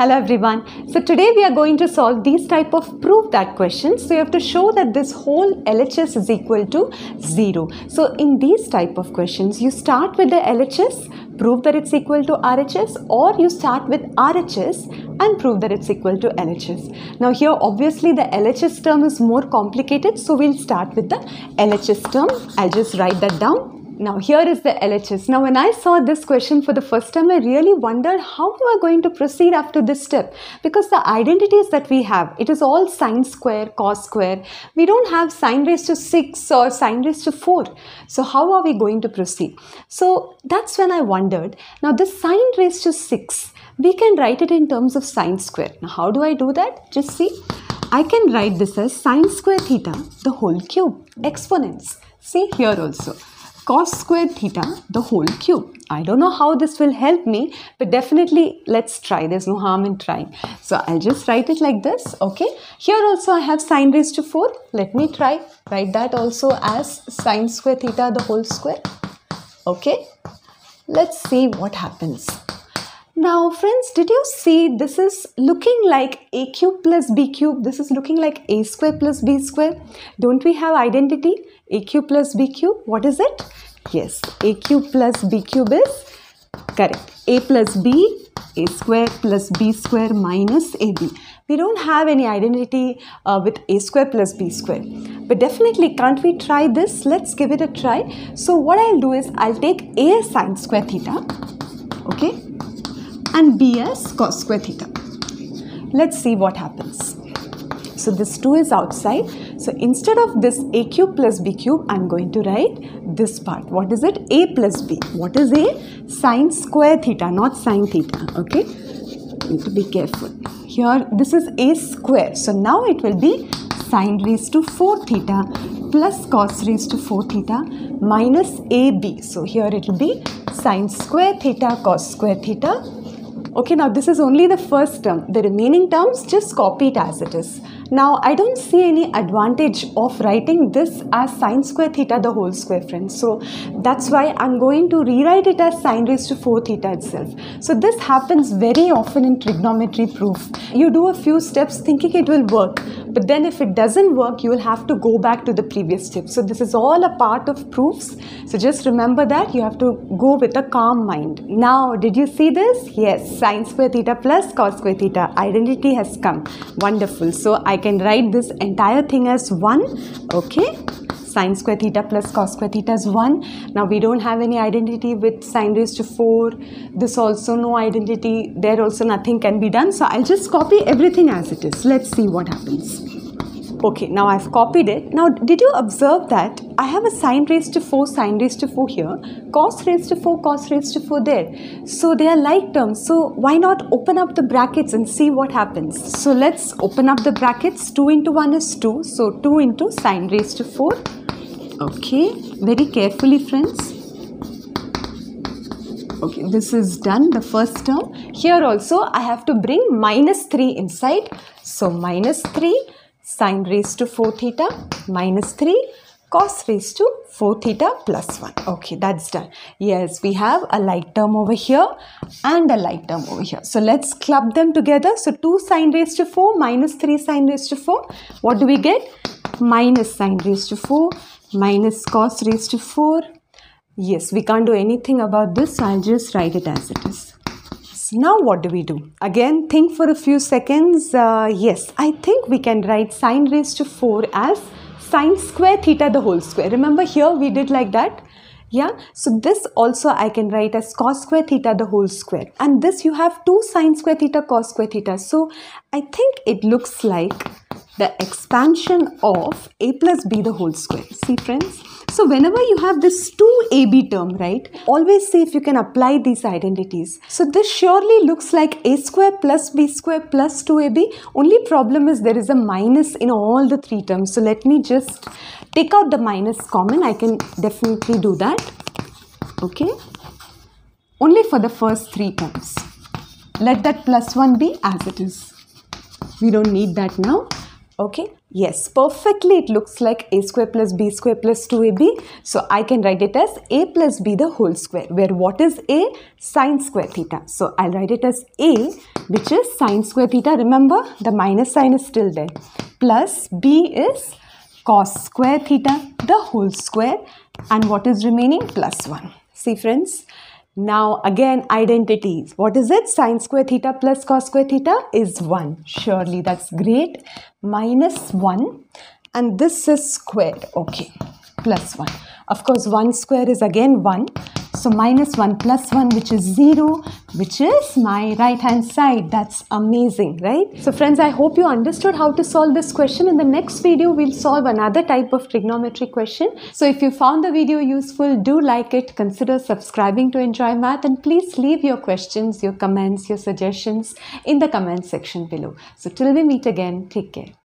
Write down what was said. Hello everyone. So today we are going to solve these type of prove that questions. So you have to show that this whole LHS is equal to 0. So in these type of questions, you start with the LHS, prove that it's equal to RHS, or you start with RHS and prove that it's equal to LHS. Now here obviously the LHS term is more complicated, so we'll start with the LHS term. I'll just write that down. Now here is the LHS. Now when I saw this question for the first time, I really wondered how we are going to proceed after this step, because the identities that we have, it is all sine square, cos square. We don't have sine raised to 6 or sine raised to 4. So how are we going to proceed? So that's when I wondered. Now this sine raised to 6, we can write it in terms of sine square. Now how do I do that? Just see, I can write this as sine square theta, the whole cube, exponents. See here also. Cos square theta the whole cube. I don't know how this will help me, but definitely let's try. There's no harm in trying. So I'll just write it like this. Okay. Here also I have sine raised to 4. Let me try. Write that also as sine square theta the whole square. Okay. Let's see what happens. Now friends, did you see this is looking like a cube plus b cube? This is looking like a square plus b square. Don't we have identity? A cube plus b cube, what is it? Yes, a cube plus b cube is correct. A plus b, a square plus b square minus ab. We don't have any identity with a square plus b square. But definitely, can't we try this? Let's give it a try. So what I'll do is, I'll take a as sine square theta. Okay. And b as cos square theta. Let's see what happens. So this 2 is outside. So instead of this a cube plus b cube, I'm going to write this part. What is it? A plus b. What is a? Sine square theta, not sine theta. Okay. You need to be careful. Here, this is a square. So now it will be sine raised to 4 theta plus cos raised to 4 theta minus ab. So here it will be sine square theta cos square theta. Okay, now this is only the first term. The remaining terms, just copy it as it is. Now, I don't see any advantage of writing this as sine square theta the whole square, friends. So, that's why I'm going to rewrite it as sine raised to 4 theta itself. So, this happens very often in trigonometry proof. You do a few steps thinking it will work. But then if it doesn't work, you will have to go back to the previous step. So, this is all a part of proofs. So, just remember that you have to go with a calm mind. Now, did you see this? Yes. Sine square theta plus cos square theta. Identity has come. Wonderful. So, I can write this entire thing as 1. Okay. Sine square theta plus cos square theta is 1. Now, we don't have any identity with sine raised to 4. This also no identity. There also nothing can be done. So, I'll just copy everything as it is. Let's see what happens. Okay. Now, I've copied it. Now, did you observe that? I have a sine raised to 4 here, cos raised to 4 there. So they are like terms. So why not open up the brackets and see what happens? So let's open up the brackets. 2 into 1 is 2. So 2 into sine raised to 4. Okay, very carefully friends. Okay, this is done, the first term. Here also I have to bring minus 3 inside. So minus 3 sine raised to 4 theta minus 3. Cos raised to 4 theta plus 1. Okay, that's done. Yes, we have a like term over here and a like term over here. So let's club them together. So 2 sine raised to 4 minus 3 sine raised to 4. What do we get? Minus sine raised to 4 minus cos raised to 4. Yes, we can't do anything about this. So I'll just write it as it is. Now what do we do? Again, think for a few seconds. Yes, I think we can write sine raised to 4 as sine square theta the whole square. Remember here we did like that. Yeah. So this also I can write as cos square theta the whole square. And this you have 2 sine square theta cos square theta. So I think it looks like the expansion of a plus b the whole square. See friends? So whenever you have this 2ab term, right, always see if you can apply these identities. So this surely looks like a square plus b square plus 2ab. Only problem is there is a minus in all the 3 terms. So let me just take out the minus common. I can definitely do that. Okay. Only for the first 3 terms. Let that plus 1 be as it is. We don't need that now. Okay, yes, perfectly it looks like a square plus b square plus 2ab. So I can write it as a plus b the whole square, where what is a? Sine square theta. So I'll write it as a, which is sine square theta. Remember, the minus sign is still there. Plus b is cos square theta the whole square, and what is remaining? Plus 1. See friends? Now again, identities. What is it? Sine square theta plus cos square theta is 1. Surely that's great. Minus 1, and this is squared. Okay, plus 1. Of course, 1 square is again 1. So minus 1 plus 1, which is 0, which is my right hand side. That's amazing, right? So friends, I hope you understood how to solve this question. In the next video, we'll solve another type of trigonometry question. So if you found the video useful, do like it, consider subscribing to Enjoy Math, and please leave your questions, your comments, your suggestions in the comment section below. So till we meet again, take care.